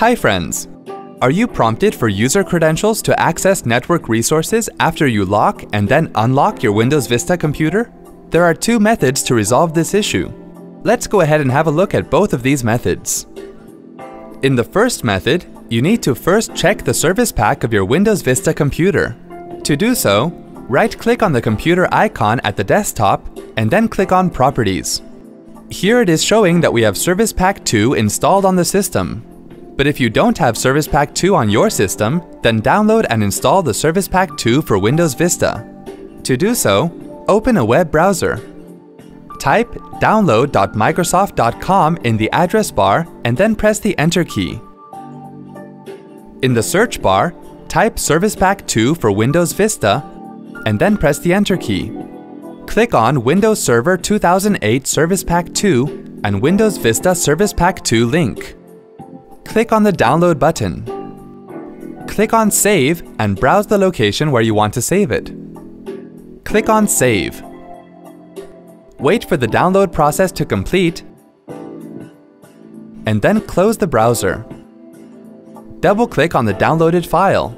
Hi friends! Are you prompted for user credentials to access network resources after you lock and then unlock your Windows Vista computer? There are two methods to resolve this issue. Let's go ahead and have a look at both of these methods. In the first method, you need to first check the service pack of your Windows Vista computer. To do so, right-click on the computer icon at the desktop and then click on Properties. Here it is showing that we have Service Pack 2 installed on the system. But if you don't have Service Pack 2 on your system, then download and install the Service Pack 2 for Windows Vista. To do so, open a web browser. Type download.microsoft.com in the address bar and then press the Enter key. In the search bar, type Service Pack 2 for Windows Vista and then press the Enter key. Click on Windows Server 2008 Service Pack 2 and Windows Vista Service Pack 2 link. Click on the Download button. Click on Save and browse the location where you want to save it. Click on Save. Wait for the download process to complete and then close the browser. Double-click on the downloaded file.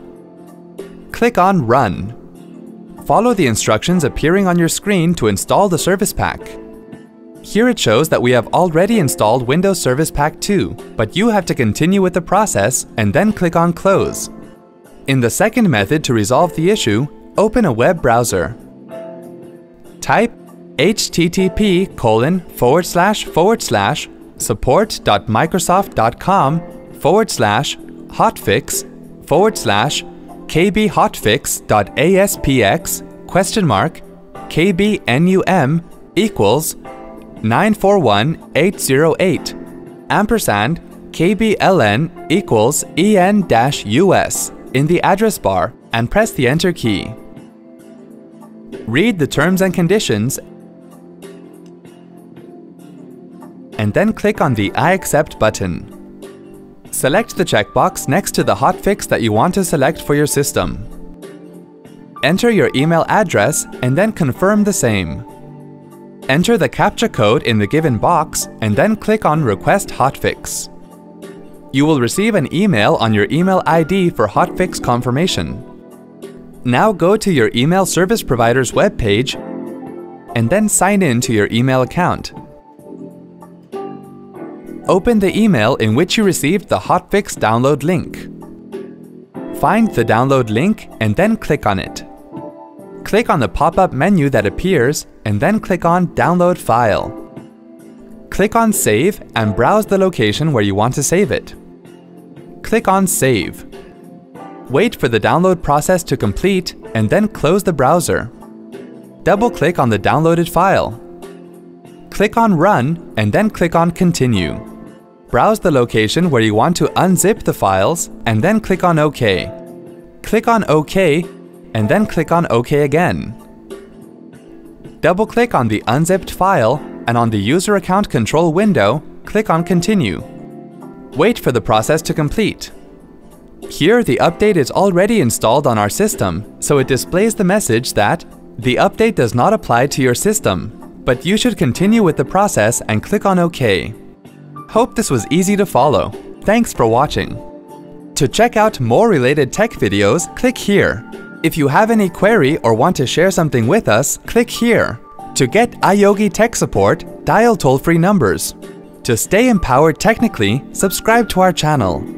Click on Run. Follow the instructions appearing on your screen to install the Service Pack. Here it shows that we have already installed Windows Service Pack 2, but you have to continue with the process and then click on Close. In the second method to resolve the issue, open a web browser. Type http://support.microsoft.com/kbhotfix/kbnum =941808$9418008$en-us in the address bar and press the Enter key. Read the terms and conditions and then click on the I accept button. Select the checkbox next to the hotfix that you want to select for your system. Enter your email address and then confirm the same. Enter the CAPTCHA code in the given box and then click on Request Hotfix. You will receive an email on your email ID for hotfix confirmation. Now go to your email service provider's webpage and then sign in to your email account. Open the email in which you received the hotfix download link. Find the download link and then click on it. Click on the pop-up menu that appears and then click on Download File. Click on Save and browse the location where you want to save it. Click on Save. Wait for the download process to complete and then close the browser. Double-click on the downloaded file. Click on Run and then click on Continue. Browse the location where you want to unzip the files and then click on OK. Click on OK and then click on OK again. Double-click on the unzipped file and on the User Account Control window, click on Continue. Wait for the process to complete. Here the update is already installed on our system, so it displays the message that the update does not apply to your system, but you should continue with the process and click on OK. Hope this was easy to follow. Thanks for watching. To check out more related tech videos, click here. If you have any query or want to share something with us, click here. To get iYogi tech support, dial toll-free numbers. To stay empowered technically, subscribe to our channel.